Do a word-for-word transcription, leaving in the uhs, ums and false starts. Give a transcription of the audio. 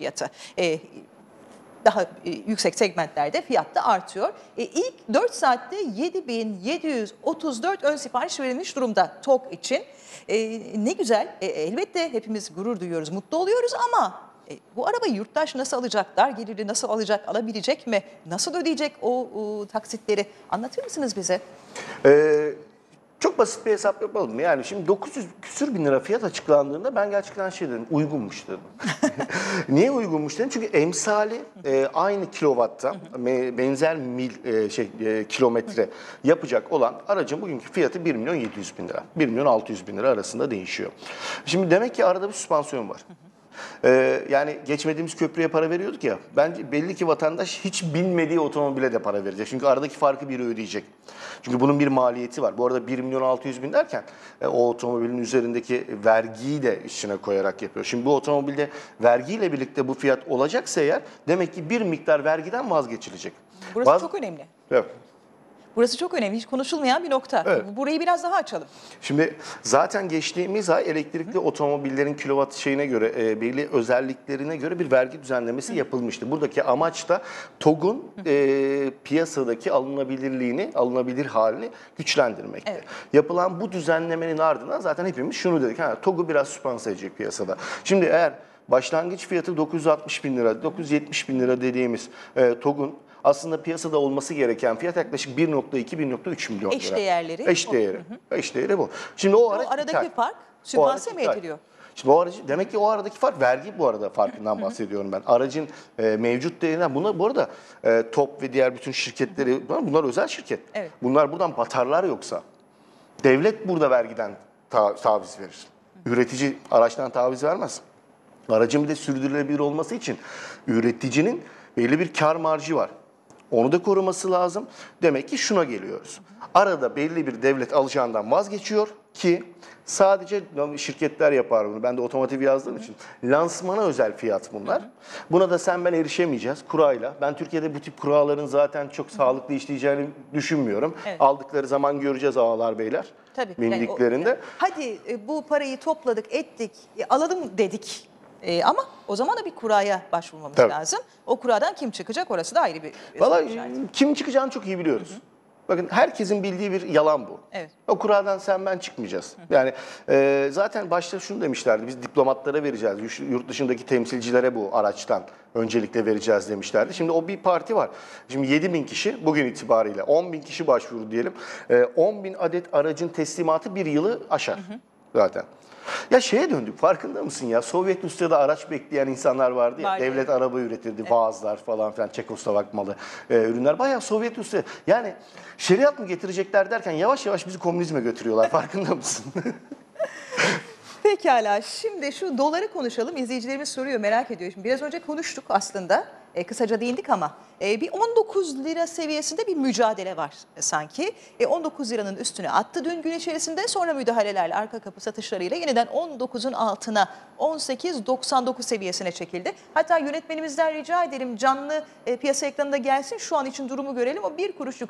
fiyatı. E, daha e, yüksek segmentlerde fiyat da artıyor. E, ilk dört saatte yedi bin yedi yüz otuz dört ön sipariş verilmiş durumda TOGG için. E, ne güzel, e, elbette hepimiz gurur duyuyoruz, mutlu oluyoruz ama e, bu arabayı yurttaş nasıl alacak, dar geliri nasıl alacak, alabilecek mi, nasıl ödeyecek o, o taksitleri? Anlatır mısınız bize? Evet. Çok basit bir hesap yapalım mı? Yani şimdi dokuz yüz küsür bin lira fiyat açıklandığında ben gerçekten şey dedim, uygunmuş dedim. Niye uygunmuş dedim? Çünkü emsali e, aynı kilovatta benzer mil e, şey e, kilometre yapacak olan aracın bugünkü fiyatı bir milyon yedi yüz bin lira. bir milyon altı yüz bin lira arasında değişiyor. Şimdi demek ki arada bir süspansiyon var. Ee, yani geçmediğimiz köprüye para veriyorduk ya, bence belli ki vatandaş hiç binmediği otomobile de para verecek. Çünkü aradaki farkı biri ödeyecek. Çünkü bunun bir maliyeti var. Bu arada bir milyon altı yüz bin derken o otomobilin üzerindeki vergiyi de içine koyarak yapıyor. Şimdi bu otomobilde vergiyle birlikte bu fiyat olacaksa eğer, demek ki bir miktar vergiden vazgeçilecek. Burası Vaz çok önemli. Evet. Burası çok önemli, hiç konuşulmayan bir nokta. Evet. Burayı biraz daha açalım. Şimdi zaten geçtiğimiz ay elektrikli Hı. otomobillerin kilowatt şeyine göre, e, belli özelliklerine göre bir vergi düzenlemesi Hı. yapılmıştı. Buradaki amaç da TOGG'un e, piyasadaki alınabilirliğini, alınabilir halini güçlendirmekti. Evet. Yapılan bu düzenlemenin ardından zaten hepimiz şunu dedik, ha, TOGG'u biraz süspanse edecek piyasada. Şimdi eğer başlangıç fiyatı dokuz yüz altmış bin lira, dokuz yüz yetmiş bin lira dediğimiz e, TOGG'un aslında piyasada olması gereken fiyat yaklaşık bir nokta iki, bir nokta üç milyon lira. Eş değerleri. Eş değeri. Eş değeri bu. Şimdi o, o araç aradaki ithal. fark sübvanse mi ediliyor? Şimdi o aracı, demek ki o aradaki fark vergi, bu arada farkından bahsediyorum ben. Aracın e, mevcut değerinden, buna bu arada e, TOGG ve diğer bütün şirketleri, bunlar özel şirket. Evet. Bunlar buradan batarlar yoksa. Devlet burada vergiden ta, taviz verir. Üretici araçtan taviz vermez. Aracın bir de sürdürülebilir olması için üreticinin belli bir kar marjı var. Onu da koruması lazım. Demek ki şuna geliyoruz. Arada belli bir devlet alacağından vazgeçiyor ki sadece şirketler yapar bunu. Ben de otomotiv yazdığım için. Lansmana özel fiyat bunlar. Buna da sen ben erişemeyeceğiz kurayla. Ben Türkiye'de bu tip kuralların zaten çok sağlıklı işleyeceğini düşünmüyorum. Evet. Aldıkları zaman göreceğiz ağalar beyler. Tabii. Bindiklerinde. Yani o, hadi bu parayı topladık, ettik, alalım dedik. Ee, ama o zaman da bir kuraya başvurmamız Tabii. lazım. O kuradan kim çıkacak, orası da ayrı bir... Vallahi kim çıkacağını çok iyi biliyoruz. Hı hı. Bakın herkesin bildiği bir yalan bu. Evet. O kuradan sen ben çıkmayacağız. Hı hı. Yani e, zaten başta şunu demişlerdi, biz diplomatlara vereceğiz, yurt dışındaki temsilcilere bu araçtan öncelikle vereceğiz demişlerdi. Şimdi o bir parti var. Şimdi yedi bin kişi bugün itibariyle, on bin kişi başvuru diyelim. E, on bin adet aracın teslimatı bir yılı aşar hı hı. zaten. Ya şeye döndük, farkında mısın ya? Sovyet Rusya'da araç bekleyen insanlar vardı ya. Bayağı. Devlet araba üretirdi, evet. Vaazlar falan filan, Çekoslovak malı e, ürünler. Bayağı Sovyet Rusya. Yani şeriat mı getirecekler derken yavaş yavaş bizi komünizme götürüyorlar, farkında mısın? Pekala, şimdi şu doları konuşalım. İzleyicilerimiz soruyor, merak ediyor. Şimdi biraz önce konuştuk aslında. E, kısaca değindik ama e, bir on dokuz lira seviyesinde bir mücadele var sanki. E, on dokuz liranın üstüne attı dün gün içerisinde, sonra müdahalelerle, arka kapı satışlarıyla yeniden on dokuzun altına, on sekiz doksan dokuz seviyesine çekildi. Hatta yönetmenimizden rica edelim, canlı e, piyasa ekranında gelsin, şu an için durumu görelim, o bir kuruş yukarı.